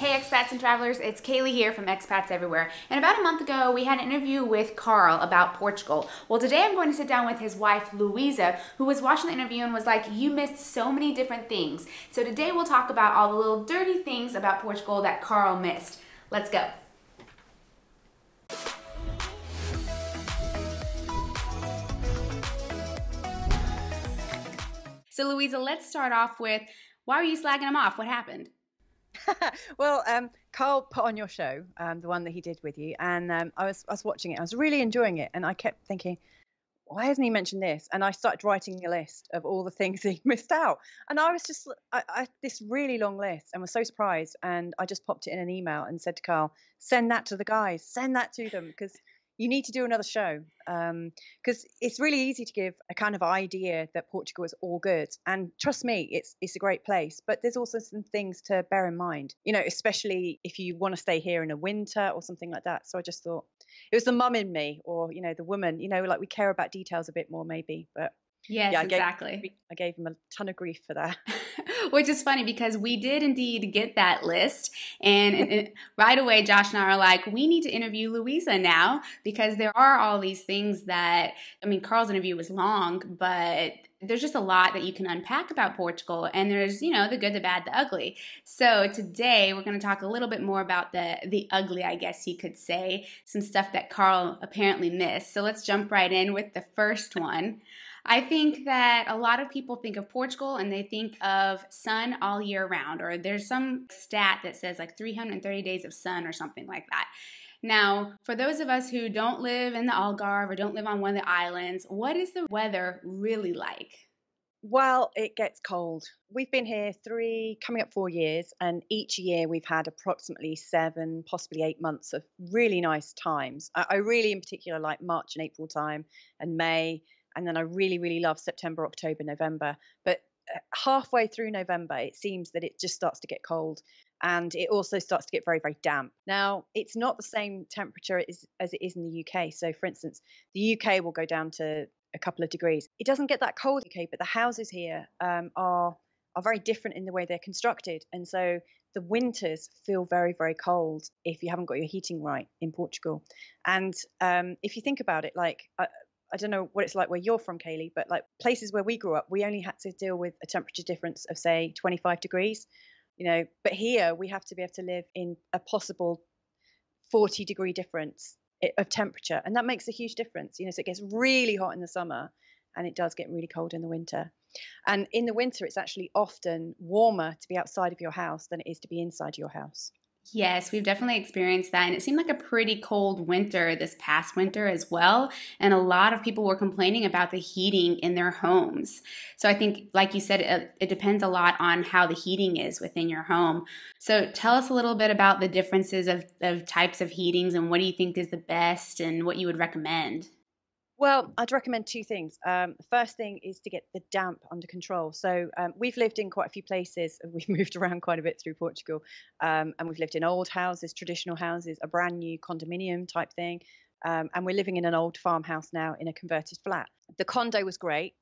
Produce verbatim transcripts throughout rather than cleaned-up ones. Hey expats and travelers, it's Kaylee here from Expats Everywhere. And about a month ago, we had an interview with Carl about Portugal. Well, today I'm going to sit down with his wife, Louisa, who was watching the interview and was like, you missed so many different things. So today we'll talk about all the little dirty things about Portugal that Carl missed. Let's go. So Louisa, let's start off with, why were you slagging him off? What happened? Well, um, Carl put on your show, um, the one that he did with you, and um, I was I was watching it. I was really enjoying it, and I kept thinking, why hasn't he mentioned this? And I started writing a list of all the things he missed out, and I was just I, I, this really long list, and was so surprised. And I just popped it in an email and said to Carl, send that to the guys, send that to them, because you need to do another show, because um, it's really easy to give a kind of idea that Portugal is all good. And trust me, it's it's a great place. But there's also some things to bear in mind, you know, especially if you want to stay here in the winter or something like that. So I just thought it was the mum in me, or, you know, the woman, you know, like we care about details a bit more maybe. But yes, yeah, I exactly. Gave, I gave him a ton of grief for that. Which is funny because we did indeed get that list, and, and right away Josh and I are like, we need to interview Louisa now, because there are all these things that, I mean, Carl's interview was long, but there's just a lot that you can unpack about Portugal, and there's, you know, the good, the bad, the ugly. So today we're going to talk a little bit more about the the ugly, I guess you could say, some stuff that Carl apparently missed. So let's jump right in with the first one. I think that a lot of people think of Portugal and they think of sun all year round, or there's some stat that says like three hundred thirty days of sun or something like that. Now, for those of us who don't live in the Algarve or don't live on one of the islands, what is the weather really like? Well, it gets cold. We've been here three, coming up four years, and each year we've had approximately seven, possibly eight months of really nice times. I, I really in particular like March and April time, and May. And then I really, really love September, October, November. But halfway through November, it seems that it just starts to get cold. And it also starts to get very, very damp. Now, it's not the same temperature as it is in the U K. So, for instance, the U K will go down to a couple of degrees. It doesn't get that cold in the U K, but the houses here um, are, are very different in the way they're constructed. And so the winters feel very, very cold if you haven't got your heating right in Portugal. And um, if you think about it, like... Uh, I don't know what it's like where you're from, Kaylee, but like places where we grew up, we only had to deal with a temperature difference of, say, twenty-five degrees, you know, but here we have to be able to live in a possible forty degree difference of temperature. And that makes a huge difference, you know, so it gets really hot in the summer and it does get really cold in the winter. And in the winter, it's actually often warmer to be outside of your house than it is to be inside your house. Yes, we've definitely experienced that, and it seemed like a pretty cold winter this past winter as well, and a lot of people were complaining about the heating in their homes. So I think, like you said, it, it depends a lot on how the heating is within your home. So tell us a little bit about the differences of, of types of heatings, and what do you think is the best and what you would recommend? Well, I'd recommend two things. Um, the first thing is to get the damp under control. So um, we've lived in quite a few places. We've moved around quite a bit through Portugal. Um, and we've lived in old houses, traditional houses, a brand new condominium type thing. Um, and we're living in an old farmhouse now in a converted flat. The condo was great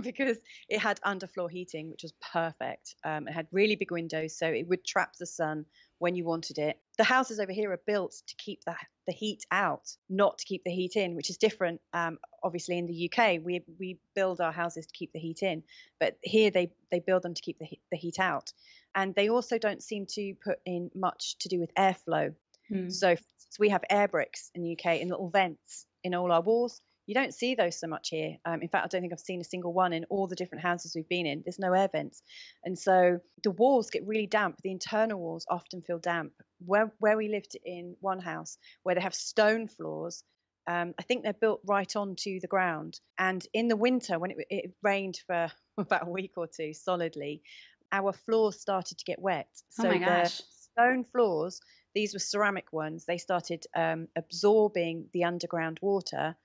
because it had underfloor heating, which was perfect. Um, it had really big windows, so it would trap the sun when you wanted it. The houses over here are built to keep the, the heat out, not to keep the heat in, which is different. Um, obviously, in the U K, we we build our houses to keep the heat in, but here they, they build them to keep the heat, the heat out. And they also don't seem to put in much to do with airflow. Hmm. So, so we have air bricks in the U K in little vents in all our walls. You don't see those so much here. Um, in fact, I don't think I've seen a single one in all the different houses we've been in. There's no air vents. And so the walls get really damp. The internal walls often feel damp. Where, where we lived in one house where they have stone floors, um, I think they're built right onto the ground. And in the winter, when it, it rained for about a week or two solidly, our floors started to get wet. So oh my gosh. The stone floors, these were ceramic ones, they started um, absorbing the underground water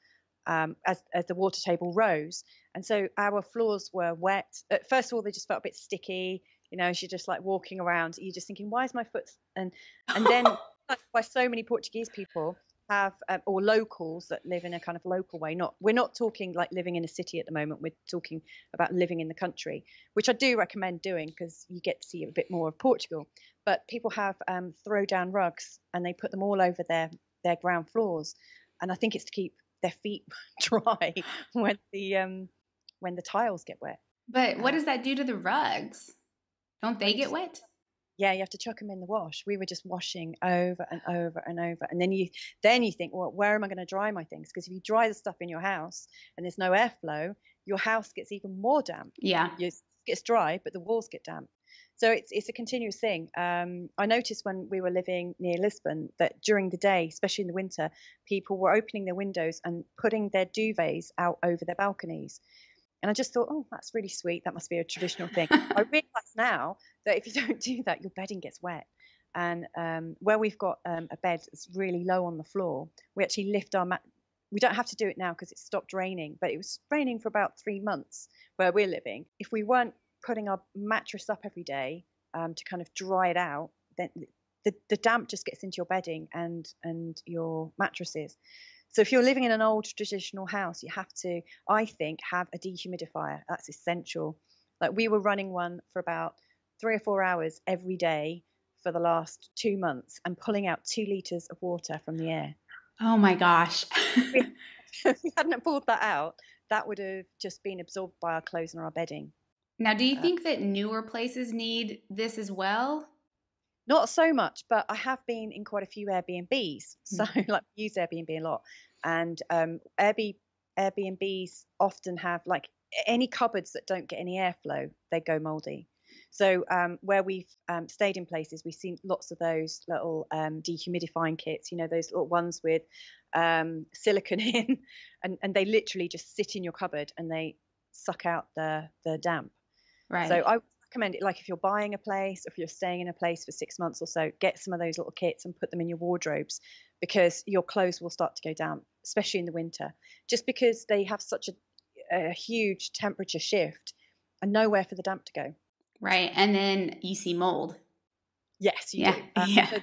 Um, as, as the water table rose. And so our floors were wet. First of all, they just felt a bit sticky, you know, as you're just like walking around, you're just thinking, why is my foot? And and then, like, by so many Portuguese people, have um, or locals that live in a kind of local way. Not we're not talking like living in a city at the moment. We're talking about living in the country, which I do recommend doing because you get to see a bit more of Portugal. But people have um, throw down rugs and they put them all over their their ground floors, and I think it's to keep their feet dry when the um, when the tiles get wet. But what does that do to the rugs? Don't they get wet? Yeah, you have to chuck them in the wash. We were just washing over and over and over. And then you then you think, well, where am I going to dry my things? Because if you dry the stuff in your house and there's no airflow, your house gets even more damp. Yeah. It gets dry, but the walls get damp. So it's it's a continuous thing. Um, I noticed when we were living near Lisbon that during the day, especially in the winter, people were opening their windows and putting their duvets out over their balconies. And I just thought, oh, that's really sweet. That must be a traditional thing. I realize now that if you don't do that, your bedding gets wet. And um, where we've got um, a bed that's really low on the floor, we actually lift our mat. We don't have to do it now because it stopped raining, but it was raining for about three months where we're living. If we weren't putting our mattress up every day um, to kind of dry it out, then the, the damp just gets into your bedding and and your mattresses. So if you're living in an old traditional house, you have to, I think, have a dehumidifier. That's essential. Like we were running one for about three or four hours every day for the last two months and pulling out two litres of water from the air. Oh, my gosh. If we hadn't pulled that out, that would have just been absorbed by our clothes and our bedding. Now, do you uh, think that newer places need this as well? Not so much, but I have been in quite a few Airbnbs. So like we use Airbnb a lot, and um, Airbnb, Airbnbs often have like any cupboards that don't get any airflow, they go moldy. So um, where we've um, stayed in places, we've seen lots of those little um, dehumidifying kits, you know, those little ones with um, silicone in, and, and they literally just sit in your cupboard and they suck out the, the damp. Right. So I recommend it, like if you're buying a place, if you're staying in a place for six months or so, get some of those little kits and put them in your wardrobes, because your clothes will start to go damp, especially in the winter, just because they have such a, a huge temperature shift and nowhere for the damp to go. Right. And then you see mold. Yes, you yeah. do. Um, yeah. So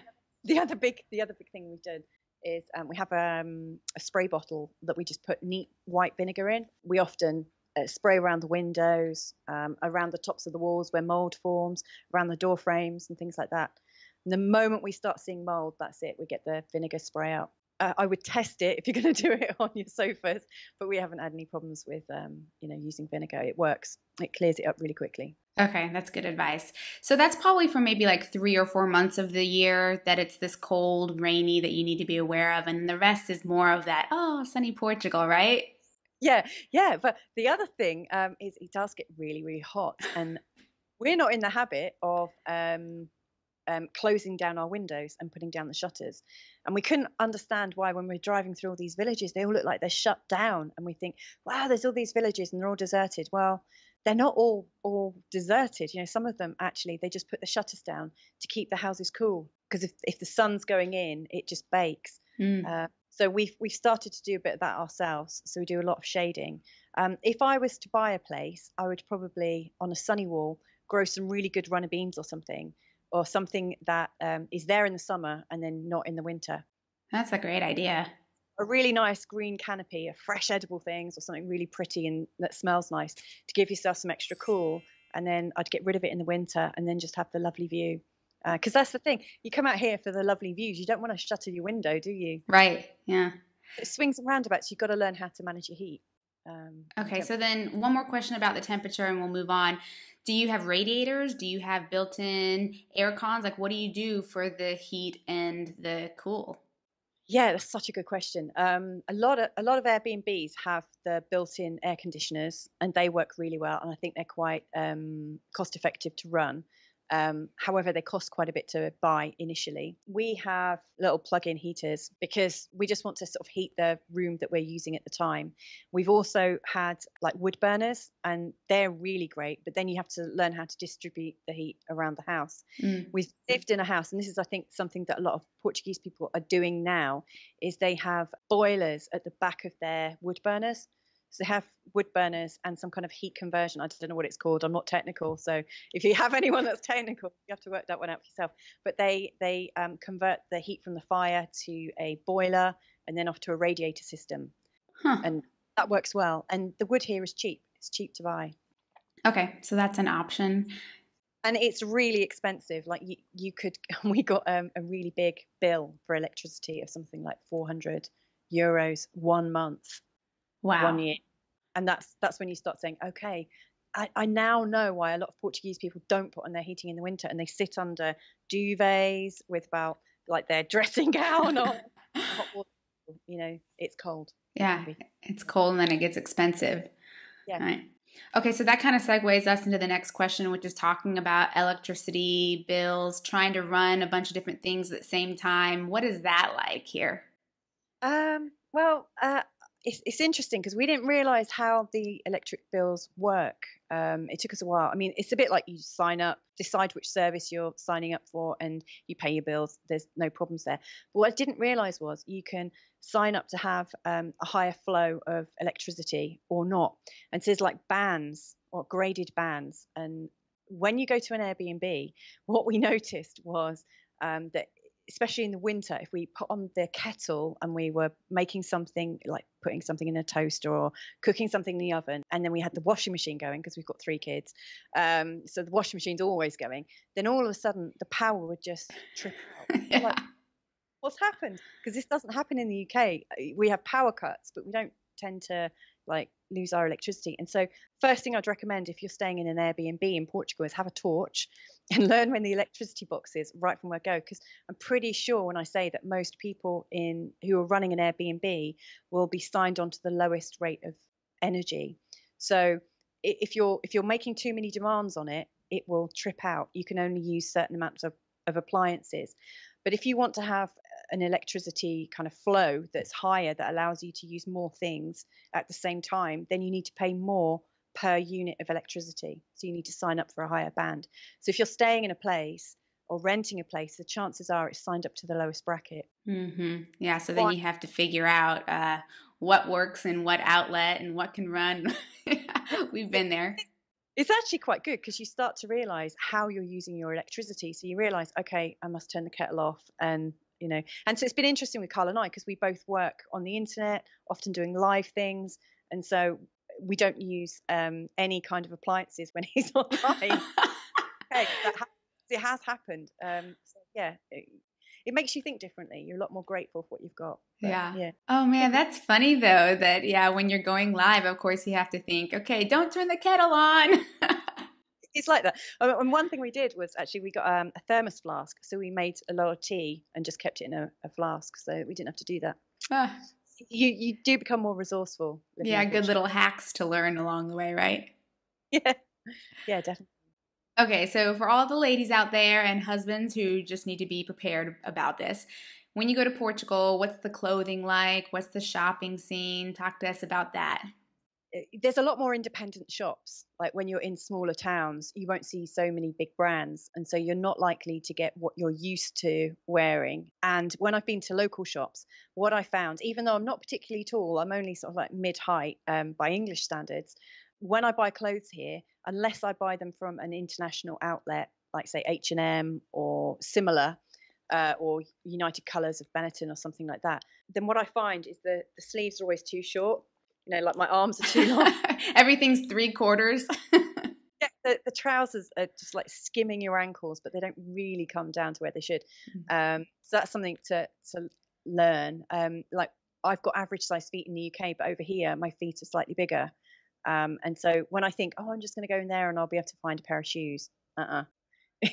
the other big the other big thing we did is um, we have um, a spray bottle that we just put neat white vinegar in. We often Uh, spray around the windows, um, around the tops of the walls where mold forms, around the door frames and things like that. And the moment we start seeing mold, that's it. We get the vinegar spray out. Uh, I would test it if you're going to do it on your sofas, but we haven't had any problems with, um, you know, using vinegar. It works. It clears it up really quickly. Okay, that's good advice. So that's probably for maybe like three or four months of the year that it's this cold, rainy that you need to be aware of. And the rest is more of that, oh, sunny Portugal, right? Yeah, yeah. But the other thing um, is it does get really, really hot. And we're not in the habit of um, um, closing down our windows and putting down the shutters. And we couldn't understand why when we're driving through all these villages, they all look like they're shut down. And we think, wow, there's all these villages and they're all deserted. Well, they're not all, all deserted. You know, some of them actually, they just put the shutters down to keep the houses cool. Because if, if the sun's going in, it just bakes. Mm. Uh, So we've, we've started to do a bit of that ourselves. So we do a lot of shading. Um, if I was to buy a place, I would probably, on a sunny wall, grow some really good runner beans or something, or something that um, is there in the summer and then not in the winter. That's a great idea. A really nice green canopy of fresh edible things or something really pretty and that smells nice to give yourself some extra cool. And then I'd get rid of it in the winter and then just have the lovely view. Because uh, that's the thing. You come out here for the lovely views. You don't want to shutter your window, do you? Right, yeah. It swings and roundabouts. You've got to learn how to manage your heat. Um, okay, so then one more question about the temperature and we'll move on. Do you have radiators? Do you have built-in air cons? Like what do you do for the heat and the cool? Yeah, that's such a good question. Um, a lot of a lot of Airbnbs have the built-in air conditioners and they work really well. And I think they're quite um, cost-effective to run. Um, however, they cost quite a bit to buy initially. We have little plug-in heaters because we just want to sort of heat the room that we're using at the time. We've also had like wood burners and they're really great, but then you have to learn how to distribute the heat around the house. Mm. We've lived in a house, and this is, I think, something that a lot of Portuguese people are doing now, is they have boilers at the back of their wood burners. So they have wood burners and some kind of heat conversion. I don't know what it's called. I'm not technical. So if you have anyone that's technical, you have to work that one out for yourself. But they they um, convert the heat from the fire to a boiler and then off to a radiator system. Huh. And that works well. And the wood here is cheap. It's cheap to buy. Okay. So that's an option. And it's really expensive. Like you, you could, we got um, a really big bill for electricity of something like four hundred euros one month. Wow. One year. And that's, that's when you start saying, okay, I, I now know why a lot of Portuguese people don't put on their heating in the winter, and they sit under duvets with about like their dressing gown or hot water. You know, it's cold. Yeah, it's cold, and then it gets expensive. Yeah. Right. Okay, so that kind of segues us into the next question, which is talking about electricity bills, trying to run a bunch of different things at the same time. What is that like here? Um, well, uh, it's, it's interesting because we didn't realize how the electric bills work. Um, it took us a while. I mean, it's a bit like you sign up, decide which service you're signing up for, and you pay your bills. There's no problems there. But what I didn't realize was you can sign up to have um, a higher flow of electricity or not. And so there's like bands or graded bands. And when you go to an Airbnb, what we noticed was um, that especially in the winter, if we put on the kettle and we were making something, like putting something in a toaster or cooking something in the oven, and then we had the washing machine going because we've got three kids, um, so the washing machine's always going, then all of a sudden the power would just trip out. Yeah. Like, what's happened? Because this doesn't happen in the U K. We have power cuts, but we don't tend to like lose our electricity. And so first thing I'd recommend if you're staying in an Airbnb in Portugal is have a torch and learn when the electricity box is right from where I go, because I'm pretty sure when I say that most people in who are running an Airbnb will be signed on to the lowest rate of energy. So if you're if you're making too many demands on it, it will trip out. You can only use certain amounts of, of appliances. But if you want to have an electricity kind of flow that's higher, that allows you to use more things at the same time, then you need to pay more per unit of electricity. So you need to sign up for a higher band. So if you're staying in a place or renting a place, the chances are it's signed up to the lowest bracket. Mm-hmm. Yeah. So then you have to figure out uh, what works and what outlet and what can run. We've been there. It's actually quite good because you start to realize how you're using your electricity. So you realize, okay, I must turn the kettle off. And, you know, and so it's been interesting with Carl and I because we both work on the internet, often doing live things. And so we don't use um, any kind of appliances when he's online. Okay, that ha it has happened. Um, so yeah, it, it makes you think differently. You're a lot more grateful for what you've got. But, yeah. yeah. Oh man, that's funny though. That yeah, when you're going live, of course you have to think. Okay, don't turn the kettle on. It's like that. And one thing we did was actually we got um, a thermos flask, so we made a lot of tea and just kept it in a, a flask, so we didn't have to do that. Ah. You you do become more resourceful. Yeah, good little hacks to learn along the way, right? Yeah, yeah, definitely. Okay, so for all the ladies out there and husbands who just need to be prepared about this, when you go to Portugal, what's the clothing like? What's the shopping scene? Talk to us about that. There's a lot more independent shops. Like when you're in smaller towns, you won't see so many big brands. And so you're not likely to get what you're used to wearing. And when I've been to local shops, what I found, even though I'm not particularly tall, I'm only sort of like mid-height um, by English standards. When I buy clothes here, unless I buy them from an international outlet, like say H and M or similar, Uh, or United Colors of Benetton or something like that, then what I find is the, the sleeves are always too short. You know, like my arms are too long. Everything's three quarters. Yeah, the, the trousers are just like skimming your ankles, but they don't really come down to where they should. Mm-hmm. Um, so that's something to, to learn. Um, like I've got average size feet in the U K, but over here my feet are slightly bigger. Um, and so when I think, oh, I'm just going to go in there and I'll be able to find a pair of shoes. Uh-uh.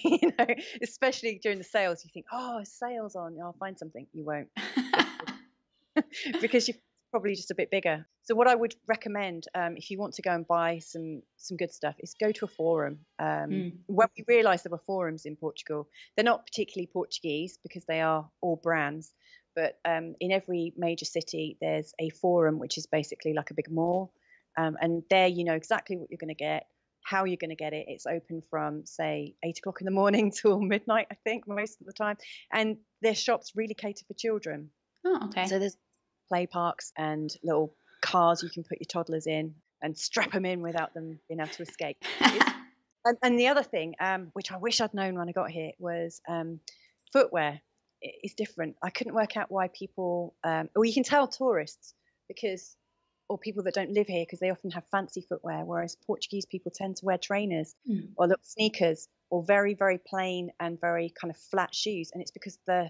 You know, especially during the sales, you think, oh, sales on, I'll find something. You won't. Because you're probably just a bit bigger. So what I would recommend um, if you want to go and buy some some good stuff is go to a forum. Um, mm. When we realised there were forums in Portugal, they're not particularly Portuguese because they are all brands. But um, in every major city, there's a forum, which is basically like a big mall. Um, and there you know exactly what you're going to get, how you're going to get it. It's open from, say, eight o'clock in the morning till midnight, I think, most of the time. And their shops really cater for children. Oh, okay. So there's play parks and little cars you can put your toddlers in and strap them in without them being able to escape. and, and the other thing, um, which I wish I'd known when I got here, was um, footwear. is different. I couldn't work out why people, um, or you can tell tourists because, or people that don't live here, because they often have fancy footwear, whereas Portuguese people tend to wear trainers mm. or little sneakers or very, very plain and very kind of flat shoes. And it's because the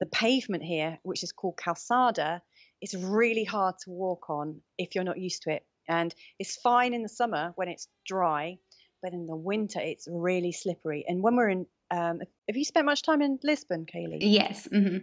the pavement here, which is called calçada, is really hard to walk on if you're not used to it. And it's fine in the summer when it's dry, but in the winter it's really slippery. And when we're in, um, have you spent much time in Lisbon, Kaylee? Yes. Mm-hmm. Yeah.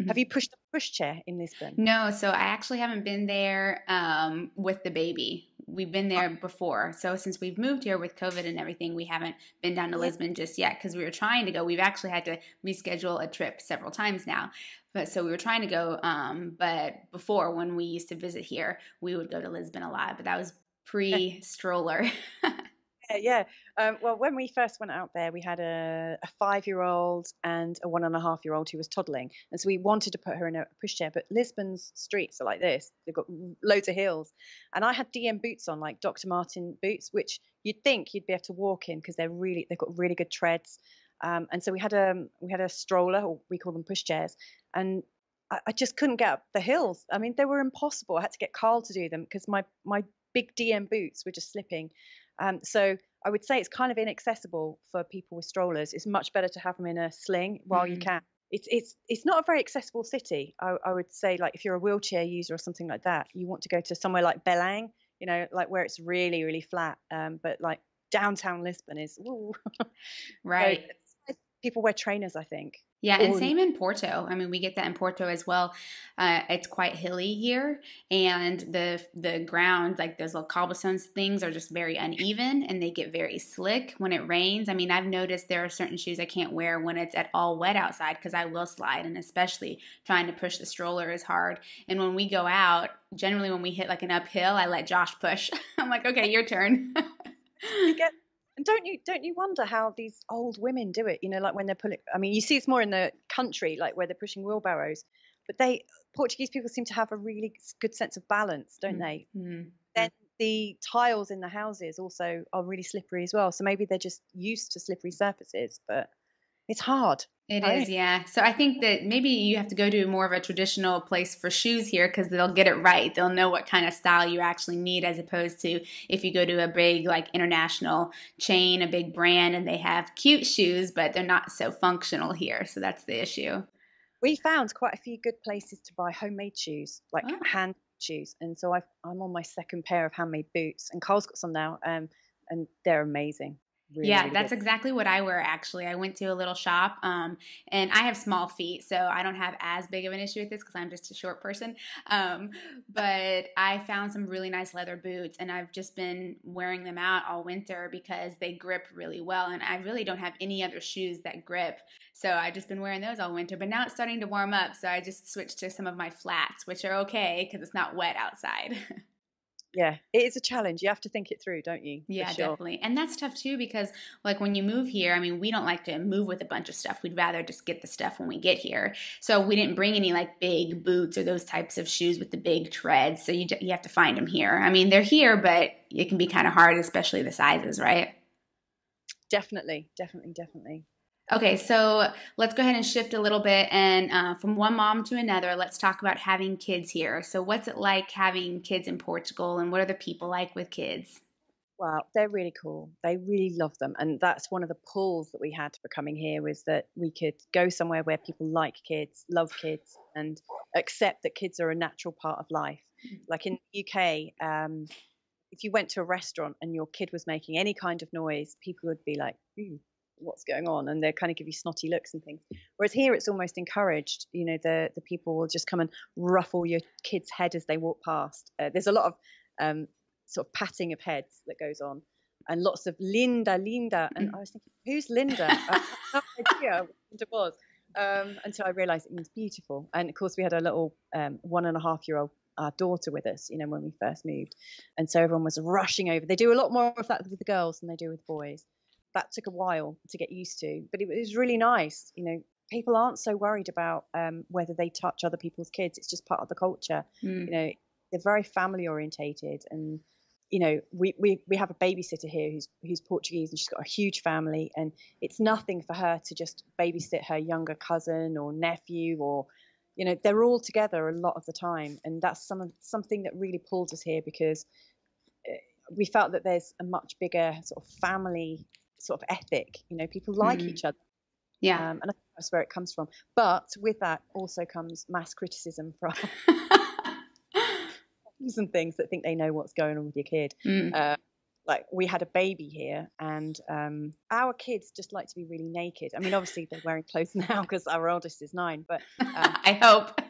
Mm-hmm. Have you pushed a pushchair in Lisbon? No, so I actually haven't been there um, with the baby. We've been there before. So since we've moved here with COVID and everything, we haven't been down to yeah. Lisbon just yet because we were trying to go. We've actually had to reschedule a trip several times now. But so we were trying to go. Um, but before, when we used to visit here, we would go to Lisbon a lot. But that was pre-stroller. yeah. yeah. Um, well, when we first went out there, we had a, a five-year-old and a one-and-a-half-year-old who was toddling. And so we wanted to put her in a pushchair. But Lisbon's streets are like this. They've got loads of hills. And I had D M boots on, like Doctor Martin boots, which you'd think you'd be able to walk in because they're really, they've got really good treads. Um, and so we had a, we had a stroller, or we call them pushchairs. And I, I just couldn't get up the hills. I mean, they were impossible. I had to get Carl to do them because my, my big D M boots were just slipping. Um, so I would say it's kind of inaccessible for people with strollers. It's much better to have them in a sling while mm-hmm. you can. It's it's it's not a very accessible city. I, I would say, like, if you're a wheelchair user or something like that, you want to go to somewhere like Belang, you know, like where it's really, really flat. Um, but like downtown Lisbon is, woo. Right. So people wear trainers, I think. Yeah, and same in Porto. I mean, we get that in Porto as well. Uh, it's quite hilly here, and the the ground, like those little cobblestones things, are just very uneven, and they get very slick when it rains. I mean, I've noticed there are certain shoes I can't wear when it's at all wet outside because I will slide, and especially trying to push the stroller is hard. And when we go out, generally when we hit like an uphill, I let Josh push. I'm like, okay, your turn. You get And don't you don't you wonder how these old women do it? You know, like when they're pulling. I mean, you see it's more in the country, like where they're pushing wheelbarrows. But they Portuguese people seem to have a really good sense of balance, don't they? Mm-hmm. Then the tiles in the houses also are really slippery as well. So maybe they're just used to slippery surfaces, but it's hard. It right? is, yeah. So I think that maybe you have to go to more of a traditional place for shoes here because they'll get it right. They'll know what kind of style you actually need as opposed to if you go to a big like international chain, a big brand, and they have cute shoes, but they're not so functional here. So that's the issue. We found quite a few good places to buy homemade shoes, like oh. hand shoes. And so I've, I'm on my second pair of handmade boots, and Carl's got some now, um, and they're amazing. Really, yeah, really that's good. Exactly what I wear, actually. I went to a little shop, um, and I have small feet, so I don't have as big of an issue with this because I'm just a short person. Um, but I found some really nice leather boots, and I've just been wearing them out all winter because they grip really well, and I really don't have any other shoes that grip. So I've just been wearing those all winter, but now it's starting to warm up, so I just switched to some of my flats, which are okay because it's not wet outside. Yeah, it is a challenge. You have to think it through, don't you? Yeah, sure. Definitely. And that's tough too because like when you move here, I mean, we don't like to move with a bunch of stuff. We'd rather just get the stuff when we get here. So we didn't bring any like big boots or those types of shoes with the big treads. So you, you have to find them here. I mean, they're here, but it can be kind of hard, especially the sizes, right? Definitely, definitely, definitely. Okay, so let's go ahead and shift a little bit, and uh, from one mom to another, let's talk about having kids here. So what's it like having kids in Portugal, and what are the people like with kids? Well, they're really cool. They really love them, and that's one of the pulls that we had for coming here was that we could go somewhere where people like kids, love kids, and accept that kids are a natural part of life. Like in the U K, um, if you went to a restaurant and your kid was making any kind of noise, people would be like, ooh. What's going on, and they kind of give you snotty looks and things, whereas here it's almost encouraged. You know, the the people will just come and ruffle your kid's head as they walk past. Uh, there's a lot of um sort of patting of heads that goes on, and lots of Linda Linda, and I was thinking, who's Linda? I had no idea what Linda was, um until I realized it means beautiful. And of course we had a little um one and a half year old our daughter with us, you know, when we first moved, and so everyone was rushing over. They do a lot more of that with the girls than they do with boys. That took a while to get used to, but it was really nice. You know, people aren't so worried about um, whether they touch other people's kids. It's just part of the culture. Mm. You know, they're very family orientated, and you know, we, we, we have a babysitter here who's who's Portuguese, and she's got a huge family, and it's nothing for her to just babysit her younger cousin or nephew, or, you know, they're all together a lot of the time. And that's some, something that really pulled us here, because we felt that there's a much bigger sort of family sort of ethic. You know, people like mm. each other. Yeah. Um, and I think that's where it comes from. But with that also comes mass criticism from and things that think they know what's going on with your kid. Mm. Uh, like we had a baby here, and um, our kids just like to be really naked. I mean, obviously they're wearing clothes now because our oldest is nine, but um, I hope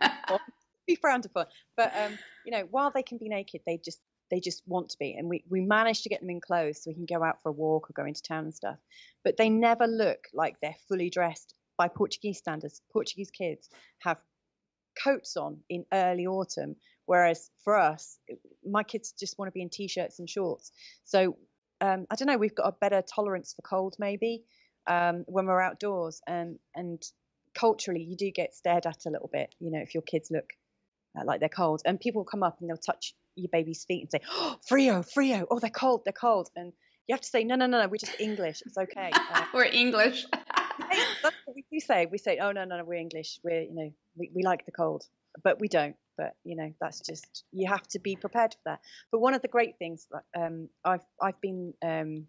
be frowned upon. But um, you know, while they can be naked, they just they just want to be. And we we managed to get them in clothes so we can go out for a walk or go into town and stuff. But they never look like they're fully dressed by Portuguese standards. Portuguese kids have coats on in early autumn, whereas for us, my kids just want to be in t-shirts and shorts. So um, I don't know, we've got a better tolerance for cold maybe um, when we're outdoors. And, and culturally, you do get stared at a little bit, you know, if your kids look uh, like they're cold. And people come up and they'll touch your baby's feet and say, oh, frio, frio, oh, they're cold, they're cold. And you have to say, no, no, no, no, we're just English, it's okay. Uh, we're English. That's what we do say. We say, oh, no, no, no, we're English, we're, you know, we, we like the cold, but we don't. But, you know, that's just, you have to be prepared for that. But one of the great things, um, I've, I've been, um,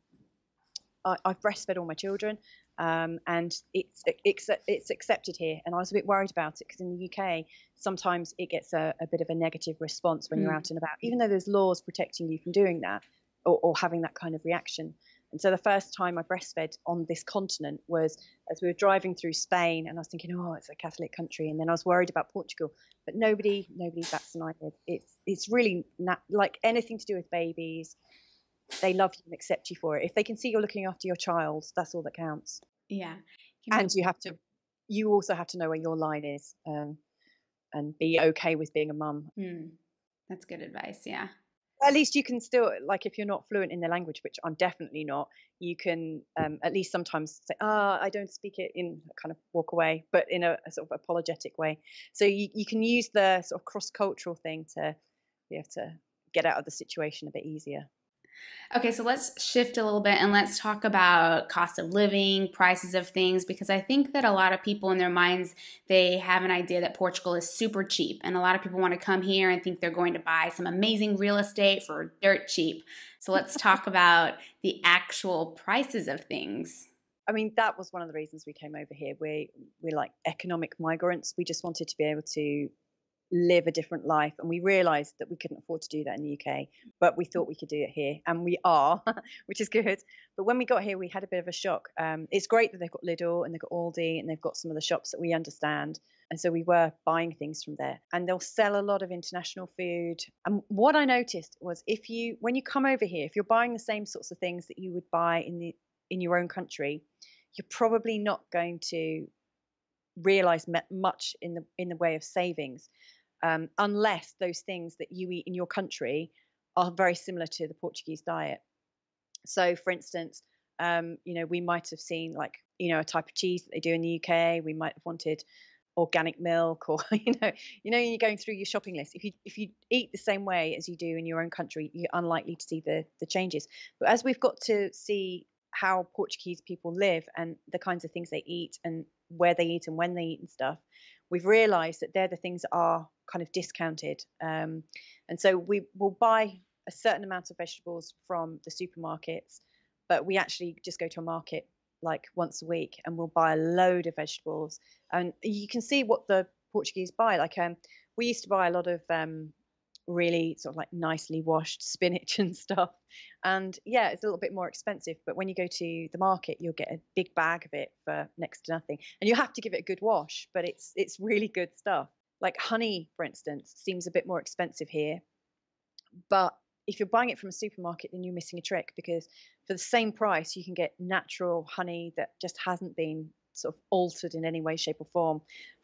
I, I've breastfed all my children, um, and it's, it's, it's accepted here. And I was a bit worried about it because in the U K, sometimes it gets a, a bit of a negative response when mm. you're out and about, even though there's laws protecting you from doing that, or, or having that kind of reaction. And so the first time I breastfed on this continent was as we were driving through Spain, and I was thinking, oh, it's a Catholic country. And then I was worried about Portugal, but nobody, nobody bats an eyelid. It's, it's really not like anything to do with babies. They love you and accept you for it. If they can see you're looking after your child, that's all that counts. Yeah. You know, and you have to, you also have to know where your line is, um, and be okay with being a mum. Mm, that's good advice. Yeah. At least you can still, like, if you're not fluent in the language, which I'm definitely not, you can um, at least sometimes say, ah, oh, I don't speak it, in kind of walk away, but in a, a sort of apologetic way. So you, you can use the sort of cross-cultural thing to be able to get out of the situation a bit easier. Okay, so let's shift a little bit and let's talk about cost of living, prices of things, because I think that a lot of people in their minds, they have an idea that Portugal is super cheap, and a lot of people want to come here and think they're going to buy some amazing real estate for dirt cheap. So let's talk about the actual prices of things. I mean, that was one of the reasons we came over here. We, we're like economic migrants. We just wanted to be able to live a different life, and we realized that we couldn't afford to do that in the U K, but we thought we could do it here, and we are, which is good. But when we got here, we had a bit of a shock. Um it's great that they've got Lidl and they've got Aldi and they've got some of the shops that we understand, and so we were buying things from there, and they'll sell a lot of international food. And what I noticed was, if you when you come over here, if you're buying the same sorts of things that you would buy in the in your own country, you're probably not going to realize much in the in the way of savings. Um, unless those things that you eat in your country are very similar to the Portuguese diet. So, for instance, um, you know, we might have seen, like, you know, a type of cheese that they do in the U K. We might have wanted organic milk, or you know, you know, you're going through your shopping list. If you if you eat the same way as you do in your own country, you're unlikely to see the the changes. But as we've got to see how Portuguese people live and the kinds of things they eat and where they eat and when they eat and stuff, we've realized that they're the things that are kind of discounted. Um, and so we will buy a certain amount of vegetables from the supermarkets, but we actually just go to a market like once a week and we'll buy a load of vegetables. And you can see what the Portuguese buy. Like um, we used to buy a lot of um, really sort of like nicely washed spinach and stuff. And yeah, it's a little bit more expensive, but when you go to the market, you'll get a big bag of it for next to nothing. And you have to give it a good wash, but it's it's really good stuff. Like honey, for instance, seems a bit more expensive here. But if you're buying it from a supermarket, then you're missing a trick, because for the same price, you can get natural honey that just hasn't been sort of altered in any way, shape or form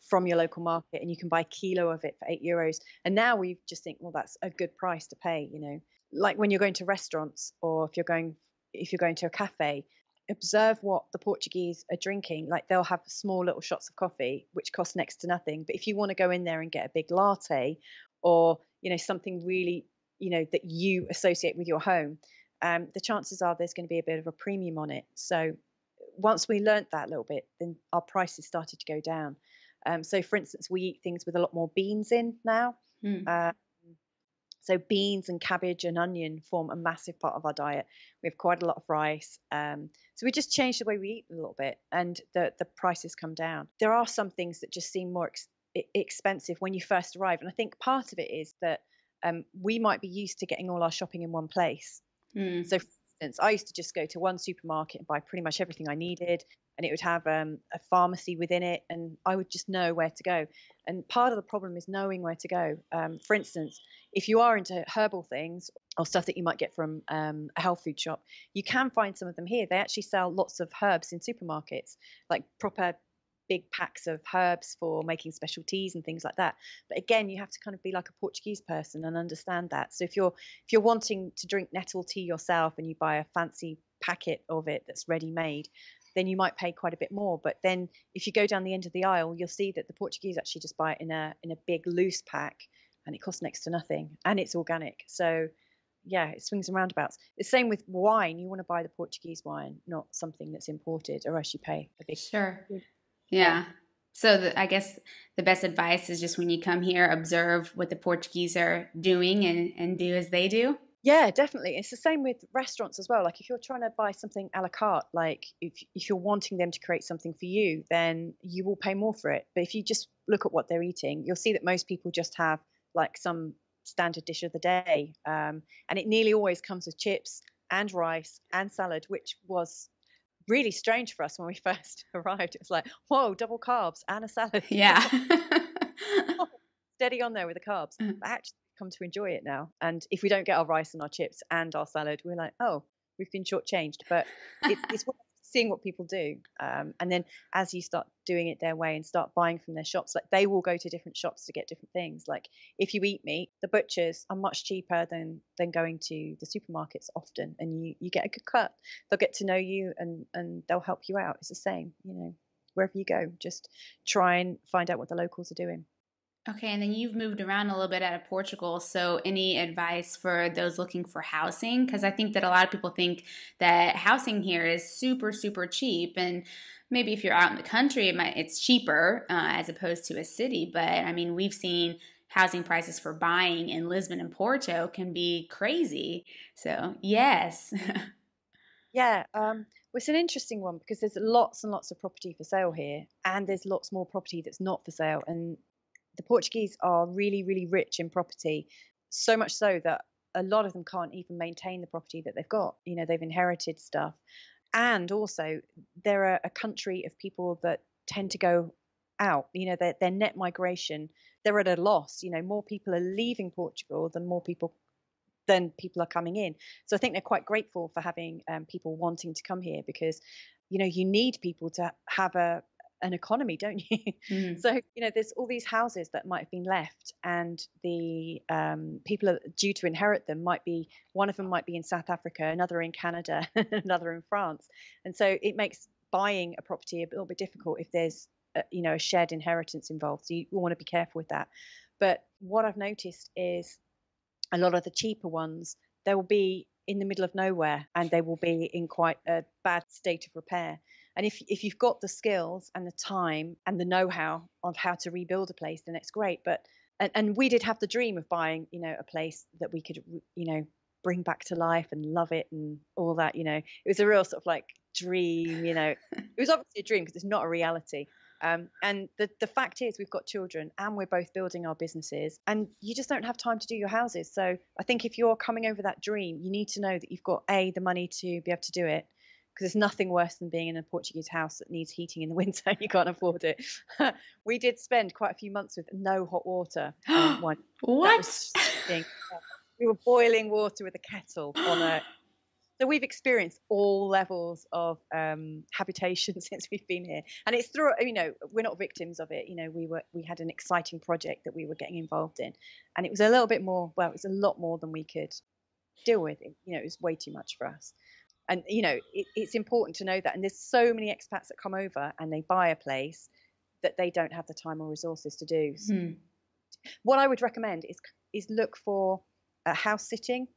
from your local market. And you can buy a kilo of it for eight euros. And now we just think, well, that's a good price to pay, you know, like when you're going to restaurants, or if you're going, if you're going to a cafe, observe what the Portuguese are drinking. Like they'll have small little shots of coffee, which cost next to nothing. But if you want to go in there and get a big latte, or, you know, something really you know, that you associate with your home, um, the chances are there's going to be a bit of a premium on it. So once we learnt that a little bit, then our prices started to go down. Um, so, for instance, we eat things with a lot more beans in now. Mm. Uh, so beans and cabbage and onion form a massive part of our diet. We have quite a lot of rice. Um, so we just changed the way we eat a little bit, and the, the prices come down. There are some things that just seem more ex- expensive when you first arrive. And I think part of it is that um, we might be used to getting all our shopping in one place. Mm. So, for instance, I used to just go to one supermarket and buy pretty much everything I needed. And it would have um, a pharmacy within it, and I would just know where to go. And part of the problem is knowing where to go. Um, for instance, if you are into herbal things or stuff that you might get from um, a health food shop, you can find some of them here. They actually sell lots of herbs in supermarkets, like proper big packs of herbs for making special teas and things like that. But again, you have to kind of be like a Portuguese person and understand that. So if you're if you're wanting to drink nettle tea yourself and you buy a fancy packet of it that's ready-made, then you might pay quite a bit more. But then if you go down the end of the aisle, you'll see that the Portuguese actually just buy it in a in a big loose pack, and it costs next to nothing, and it's organic. So yeah, it swings and roundabouts. The same with wine. You want to buy the Portuguese wine, not something that's imported, or else you pay a big sure price. Yeah. So the, I guess the best advice is just when you come here, observe what the Portuguese are doing and, and do as they do. Yeah, definitely. It's the same with restaurants as well. Like if you're trying to buy something a la carte, like if if you're wanting them to create something for you, then you will pay more for it. But if you just look at what they're eating, you'll see that most people just have like some standard dish of the day. Um, and it nearly always comes with chips and rice and salad, which was really strange for us when we first arrived. It was like, whoa, double carbs and a salad. Yeah. Steady on there with the carbs. But actually, come to enjoy it now. And if we don't get our rice and our chips and our salad, we're like, oh, we've been shortchanged. But it, it's seeing what people do. Um, and then as you start doing it their way and start buying from their shops, like they will go to different shops to get different things. Like if you eat meat, the butchers are much cheaper than than going to the supermarkets often. And you, you get a good cut. They'll get to know you and, and they'll help you out. It's the same, you know, wherever you go, just try and find out what the locals are doing. Okay, and then you've moved around a little bit out of Portugal, so any advice for those looking for housing? Because I think that a lot of people think that housing here is super, super cheap, and maybe if you're out in the country, it might, it's cheaper uh, as opposed to a city, but I mean, we've seen housing prices for buying in Lisbon and Porto can be crazy, so yes. Yeah, um, well, it's an interesting one because there's lots and lots of property for sale here, and there's lots more property that's not for sale, and the Portuguese are really, really rich in property, so much so that a lot of them can't even maintain the property that they've got. You know, they've inherited stuff. And also, they're a country of people that tend to go out. You know, their, their net migration, they're at a loss. You know, more people are leaving Portugal than more people than people are coming in. So I think they're quite grateful for having um, people wanting to come here because, you know, you need people to have a an economy, don't you? Mm. So, you know, there's all these houses that might have been left, and the um, people are due to inherit them might be, one of them might be in South Africa, another in Canada, another in France. And so it makes buying a property a little bit difficult if there's, a, you know, a shared inheritance involved. So you want to be careful with that. But what I've noticed is a lot of the cheaper ones, they will be in the middle of nowhere and they will be in quite a bad state of repair. And if if you've got the skills and the time and the know-how of how to rebuild a place, then it's great. But and, and we did have the dream of buying, you know, a place that we could, you know, bring back to life and love it and all that. You know, it was a real sort of like dream. You know, it was obviously a dream because it's not a reality. Um, and the the fact is, we've got children and we're both building our businesses, and you just don't have time to do your houses. So I think if you're coming over that dream, you need to know that you've got a the money to be able to do it. Because there's nothing worse than being in a Portuguese house that needs heating in the winter and you can't afford it. We did spend quite a few months with no hot water. Um, one. What? We were boiling water with a kettle on a. So we've experienced all levels of um, habitation since we've been here, and it's through. You know, we're not victims of it. You know, we were we had an exciting project that we were getting involved in, and it was a little bit more. Well, it was a lot more than we could deal with. It, you know, it was way too much for us. And, you know, it, it's important to know that. And there's so many expats that come over and they buy a place that they don't have the time or resources to do. So mm. What I would recommend is is look for uh, house sitting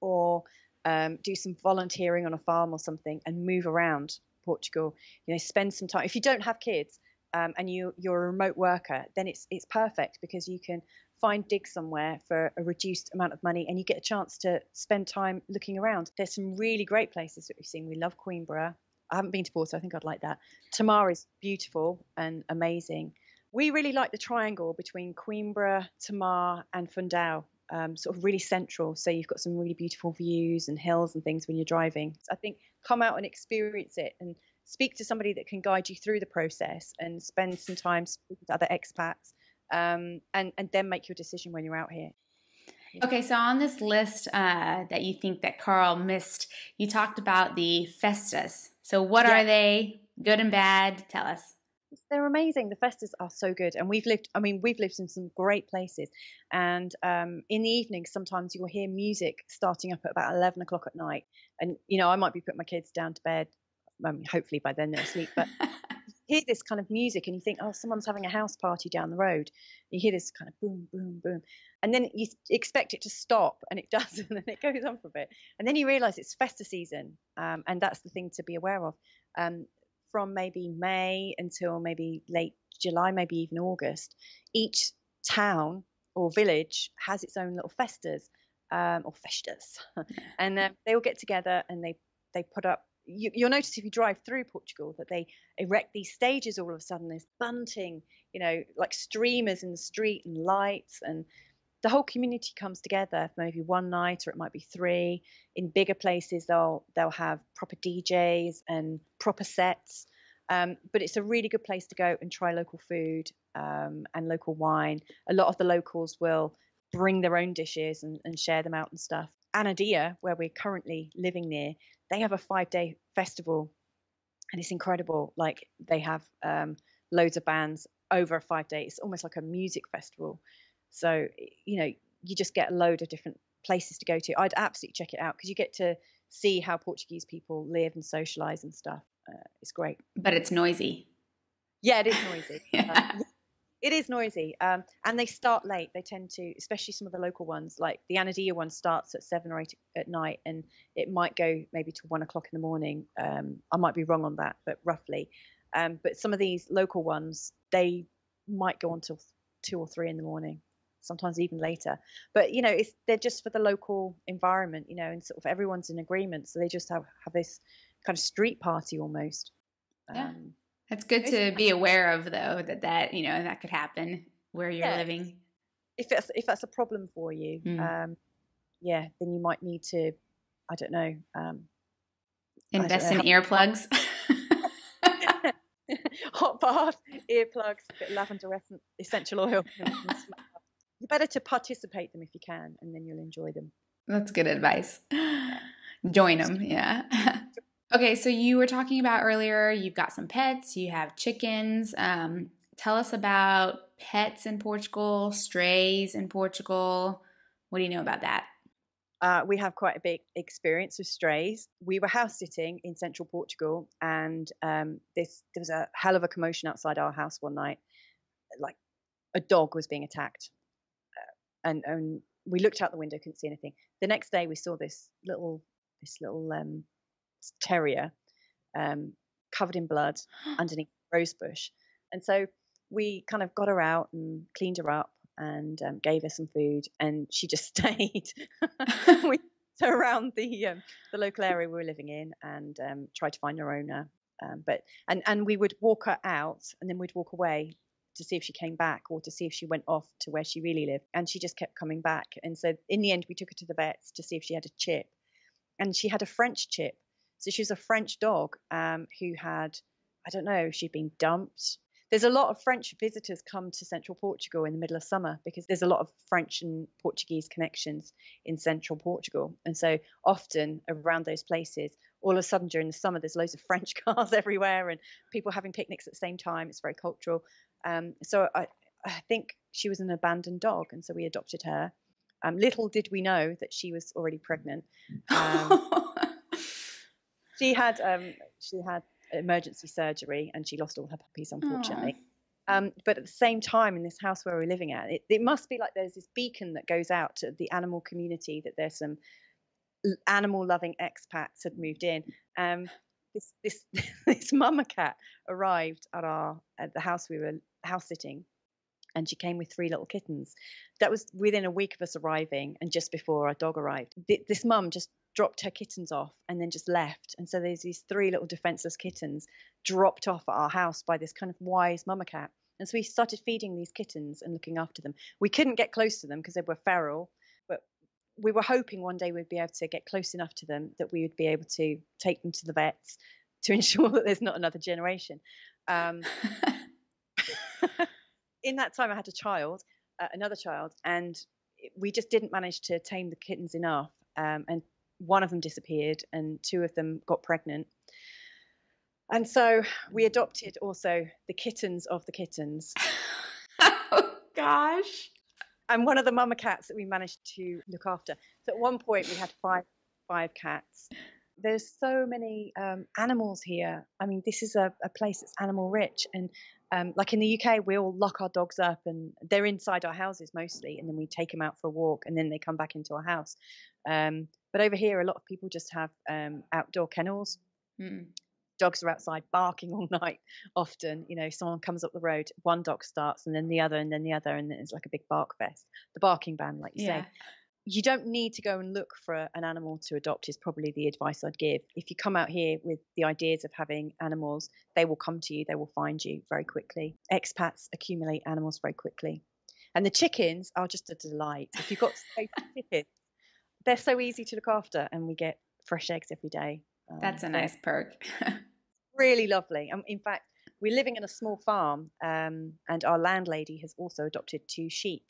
or um, do some volunteering on a farm or something and move around Portugal. You know, spend some time. If you don't have kids um, and you, you're a remote worker, then it's it's perfect because you can find digs somewhere for a reduced amount of money and you get a chance to spend time looking around. There's some really great places that we've seen. We love Queenborough. I haven't been to Porto. I think I'd like that. Tamar is beautiful and amazing. We really like the triangle between Coimbra, Tamar and Fundão, um, sort of really central. So you've got some really beautiful views and hills and things when you're driving. So I think come out and experience it and speak to somebody that can guide you through the process and spend some time speaking to other expats um, and, and then make your decision when you're out here. Okay, so on this list uh, that you think that Carl missed, you talked about the festas. So what yeah. are they? Good and bad? Tell us. They're amazing. The festas are so good. And we've lived, I mean, we've lived in some great places. And um, in the evening, sometimes you'll hear music starting up at about eleven o'clock at night. And, you know, I might be putting my kids down to bed. I mean, hopefully by then they're asleep. But you hear this kind of music and you think, oh, someone's having a house party down the road. You hear this kind of boom, boom, boom. And then you expect it to stop and it doesn't and it goes on for a bit. And then you realise it's festa season. Um, and that's the thing to be aware of. Um, from maybe May until maybe late July, maybe even August, each town or village has its own little festas um, or festas. And uh, they all get together and they, they put up, you, you'll notice if you drive through Portugal that they erect these stages all of a sudden, there's bunting, you know, like streamers in the street and lights, and the whole community comes together for maybe one night, or it might be three. In bigger places, they'll they'll have proper D Js and proper sets. Um, but it's a really good place to go and try local food um, and local wine. A lot of the locals will bring their own dishes and, and share them out and stuff. Anadia, where we're currently living near, they have a five-day festival, and it's incredible. Like they have um, loads of bands over a five day. It's almost like a music festival. So, you know, you just get a load of different places to go to. I'd absolutely check it out because you get to see how Portuguese people live and socialise and stuff. Uh, it's great. But it's noisy. Yeah, it is noisy. yeah. um, it is noisy. Um, and they start late. They tend to, especially some of the local ones, like the Anadia one starts at seven or eight at night and it might go maybe to one o'clock in the morning. Um, I might be wrong on that, but roughly. Um, but some of these local ones, they might go on till two or three in the morning. Sometimes even later, but you know, it's they're just for the local environment, you know, and sort of everyone's in agreement, so they just have have this kind of street party almost. Yeah, um, that's good to be aware of, though, that that you know that could happen where you're yeah, living. If that's if that's a problem for you, mm. um, yeah, then you might need to, I don't know, um, invest don't know, in earplugs, hot bath, earplugs, a bit of lavender essential oil. Better to participate them if you can, and then you'll enjoy them. That's good advice. Join them, yeah. Okay, so you were talking about earlier, you've got some pets, you have chickens. Um, tell us about pets in Portugal, strays in Portugal. What do you know about that? Uh, we have quite a big experience with strays. We were house sitting in central Portugal, and um, this there was a hell of a commotion outside our house one night. Like a dog was being attacked. And, and we looked out the window, couldn't see anything. The next day, we saw this little, this little um, terrier um, covered in blood underneath a rose bush. And so we kind of got her out and cleaned her up and um, gave her some food, and she just stayed. We took her around the um, the local area we were living in and um, tried to find her owner. Um, but and and we would walk her out, and then we'd walk away to see if she came back or to see if she went off to where she really lived. And she just kept coming back. And so in the end, we took her to the vets to see if she had a chip. And she had a French chip. So she was a French dog um, who had, I don't know, she'd been dumped. There's a lot of French visitors come to central Portugal in the middle of summer because there's a lot of French and Portuguese connections in central Portugal. And so often around those places, all of a sudden during the summer, there's loads of French cars everywhere and people having picnics at the same time. It's very cultural. Um, so I, I think she was an abandoned dog, and so we adopted her. Um, little did we know that she was already pregnant. Um, she had um, she had emergency surgery, and she lost all her puppies, unfortunately. Um, but at the same time, in this house where we're living at, it, it must be like there's this beacon that goes out to the animal community that there's some animal-loving expats had moved in. Um, this this this mama cat arrived at our at the house we were house sitting, and she came with three little kittens. That was within a week of us arriving, and just before our dog arrived. Th- this mum just dropped her kittens off and then just left. And so there's these three little defenseless kittens dropped off at our house by this kind of wise mama cat. And so we started feeding these kittens and looking after them. We couldn't get close to them because they were feral, but we were hoping one day we'd be able to get close enough to them that we would be able to take them to the vets to ensure that there's not another generation. Um, in that time I had a child, uh, another child, and we just didn't manage to tame the kittens enough. Um, and one of them disappeared and two of them got pregnant. And so we adopted also the kittens of the kittens. Oh, gosh. And one of the mama cats that we managed to look after. So at one point we had five five cats. There's so many um, animals here. I mean, this is a, a place that's animal rich. And um, like in the U K, we all lock our dogs up and they're inside our houses mostly. And then we take them out for a walk and then they come back into our house. Um, but over here, a lot of people just have um, outdoor kennels. Mm. Dogs are outside barking all night. Often, you know, someone comes up the road, one dog starts and then the other and then the other. And then it's like a big bark fest, the barking ban, like you yeah. say. You don't need to go and look for an animal to adopt is probably the advice I'd give. If you come out here with the ideas of having animals, they will come to you. They will find you very quickly. Expats accumulate animals very quickly. And the chickens are just a delight. If you've got space for chickens, they're so easy to look after and we get fresh eggs every day. Um, That's a nice perk. Really lovely. Um, in fact, we're living in a small farm um, and our landlady has also adopted two sheep.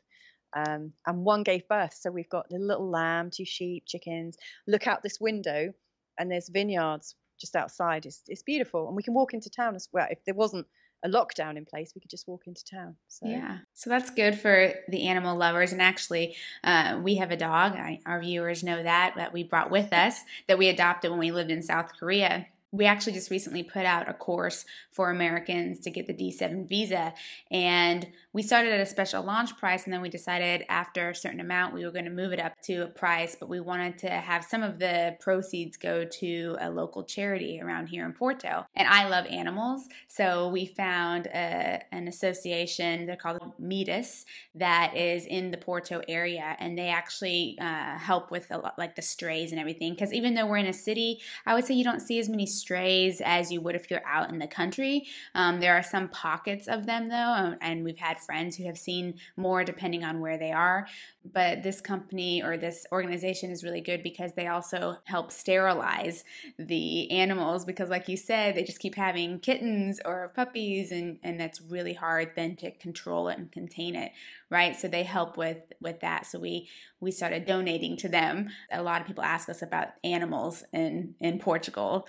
Um, and one gave birth. So we've got the little lamb, two sheep, chickens. Look out this window and there's vineyards just outside. It's, it's beautiful. And we can walk into town as well. If there wasn't a lockdown in place, we could just walk into town. So. Yeah. So that's good for the animal lovers. And actually, uh, we have a dog. I, our viewers know that, that we brought with us, that we adopted when we lived in South Korea. We actually just recently put out a course for Americans to get the D seven visa, and we started at a special launch price, and then we decided after a certain amount we were going to move it up to a price, but we wanted to have some of the proceeds go to a local charity around here in Porto. And I love animals, so we found a, an association, they're called Midas, that is in the Porto area, and they actually uh, help with a lot, like the strays and everything, because even though we're in a city, I would say you don't see as many strays strays as you would if you're out in the country. Um, there are some pockets of them though, and we've had friends who have seen more depending on where they are. But this company or this organization is really good because they also help sterilize the animals because like you said, they just keep having kittens or puppies and, and that's really hard then to control it and contain it, right? So they help with, with that. So we, we started donating to them. A lot of people ask us about animals in, in Portugal.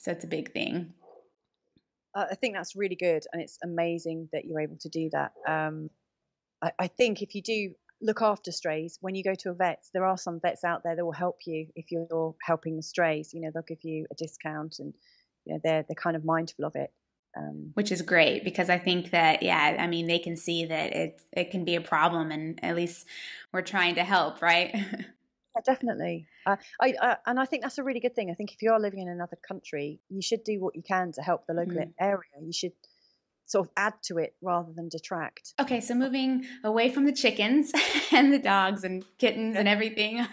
So it's a big thing. Uh, I think that's really good. And it's amazing that you're able to do that. Um, I, I think if you do look after strays, when you go to a vet, there are some vets out there that will help you if you're helping the strays. You know, they'll give you a discount and you know, they're, they're kind of mindful of it. Um, Which is great because I think that, yeah, I mean, they can see that it, it can be a problem and at least we're trying to help, right? Yeah, definitely. Uh, I, I and I think that's a really good thing. I think if you are living in another country, you should do what you can to help the local mm. area. You should sort of add to it rather than detract. Okay, so moving away from the chickens and the dogs and kittens and everything,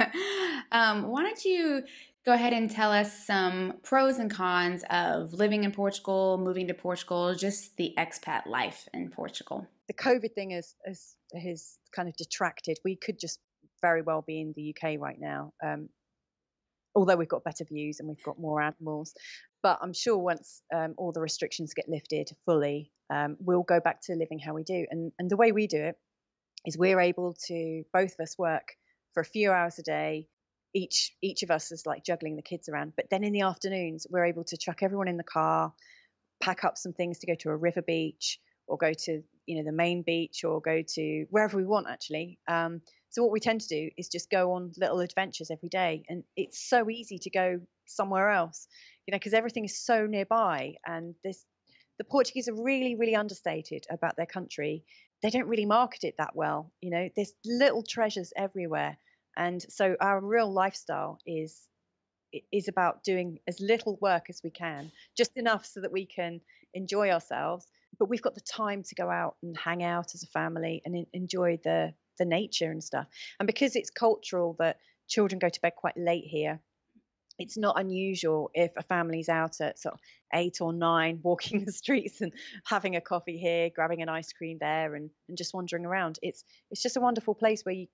um, why don't you go ahead and tell us some pros and cons of living in Portugal, moving to Portugal, just the expat life in Portugal. The COVID thing is, is, is kind of detracted. We could just very well be in the U K right now, um, although we've got better views and we've got more animals. But I'm sure once um, all the restrictions get lifted fully, um, we'll go back to living how we do. And, and the way we do it is we're able to, both of us work for a few hours a day. Each each of us is like juggling the kids around. But then in the afternoons, we're able to chuck everyone in the car, pack up some things to go to a river beach or go to, you know, the main beach or go to wherever we want, actually. Um, so what we tend to do is just go on little adventures every day. And it's so easy to go somewhere else, you know, because everything is so nearby. And there's the Portuguese are really, really understated about their country. They don't really market it that well. You know, there's little treasures everywhere. And so our real lifestyle is is about doing as little work as we can, just enough so that we can enjoy ourselves. But we've got the time to go out and hang out as a family and in, enjoy the, the nature and stuff. And because it's cultural that children go to bed quite late here, it's not unusual if a family's out at sort of eight or nine, walking the streets and having a coffee here, grabbing an ice cream there, and, and just wandering around. It's it's just a wonderful place where you,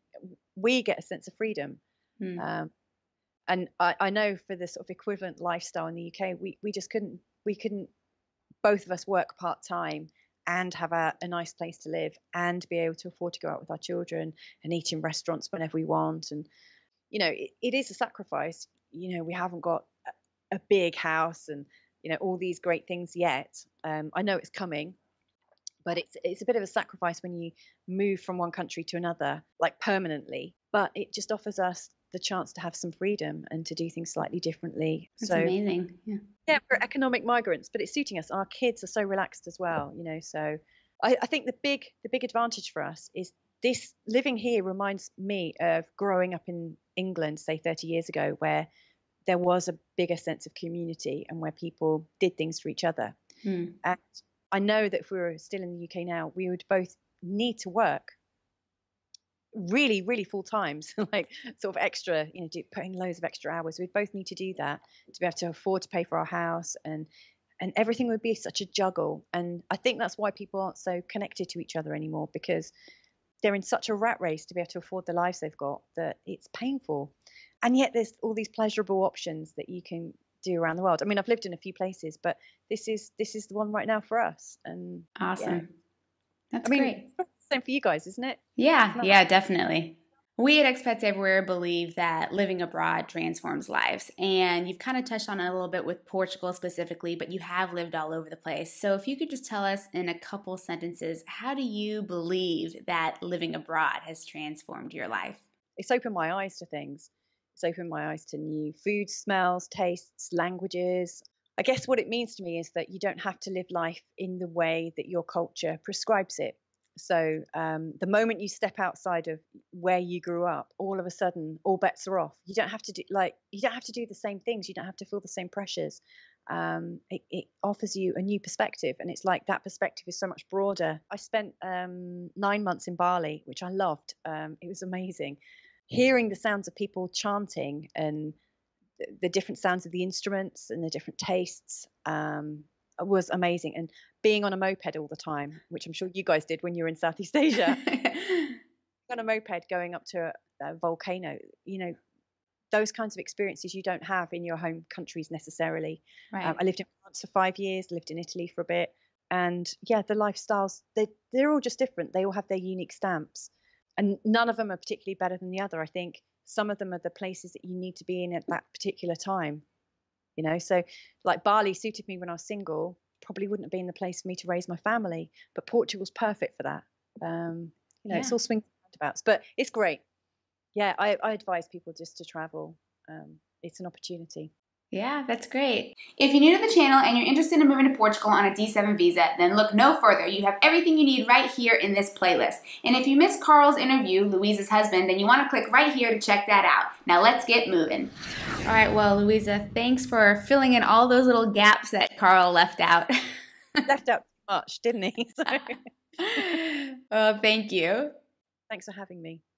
we get a sense of freedom. Mm. Um, and I, I know for the sort of equivalent lifestyle in the U K, we we just couldn't we couldn't both of us work part time and have a, a nice place to live and be able to afford to go out with our children and eat in restaurants whenever we want. And you know, it, it is a sacrifice. You know, we haven't got a big house and, you know, all these great things yet. Um, I know it's coming, but it's it's a bit of a sacrifice when you move from one country to another, like permanently. But it just offers us the chance to have some freedom and to do things slightly differently. That's so amazing. Yeah. Yeah, we're economic migrants, but it's suiting us. Our kids are so relaxed as well, you know. So I, I think the big the big advantage for us is this living here reminds me of growing up in England, say thirty years ago, where there was a bigger sense of community and where people did things for each other. Mm. And I know that if we were still in the U K now, we would both need to work really, really full times, like sort of extra, you know, do, putting loads of extra hours. We'd both need to do that to be able to afford to pay for our house, and and everything would be such a juggle. And I think that's why people aren't so connected to each other anymore, because they're in such a rat race to be able to afford the lives they've got that it's painful. And yet there's all these pleasurable options that you can do around the world. I mean, I've lived in a few places, but this is this is the one right now for us. And awesome. Yeah. That's I mean, great. Same for you guys, isn't it? Yeah, yeah, definitely. We at Expats Everywhere believe that living abroad transforms lives. And you've kind of touched on it a little bit with Portugal specifically, but you have lived all over the place. So if you could just tell us in a couple sentences, how do you believe that living abroad has transformed your life? It's opened my eyes to things. It's opened my eyes to new foods, smells, tastes, languages. I guess what it means to me is that you don't have to live life in the way that your culture prescribes it. So um, the moment you step outside of where you grew up, all of a sudden, all bets are off. You don't have to do like you don't have to do the same things. You don't have to feel the same pressures. Um, it, it offers you a new perspective, and it's like that perspective is so much broader. I spent um, nine months in Bali, which I loved. Um, it was amazing, hearing the sounds of people chanting and the, the different sounds of the instruments and the different tastes. Um, was amazing, and being on a moped all the time, which I'm sure you guys did when you were in Southeast Asia. On a moped going up to a, a volcano, you know, those kinds of experiences you don't have in your home countries necessarily. Right. Um, I lived in France for five years, lived in Italy for a bit, and yeah, the lifestyles, they, they're all just different. They all have their unique stamps, and none of them are particularly better than the other. I think some of them are the places that you need to be in at that particular time. You know, so like Bali suited me when I was single, probably wouldn't have been the place for me to raise my family. But Portugal's perfect for that. Um, you know, yeah. It's all swings and roundabouts, but it's great. Yeah, I, I advise people just to travel. Um, it's an opportunity. Yeah, that's great. If you're new to the channel and you're interested in moving to Portugal on a D seven visa, then look no further. You have everything you need right here in this playlist. And if you missed Carl's interview, Louisa's husband, then you want to click right here to check that out. Now let's get moving. All right, well, Louisa, thanks for filling in all those little gaps that Carl left out. Left out much, didn't he? So. Well, thank you. Thanks for having me.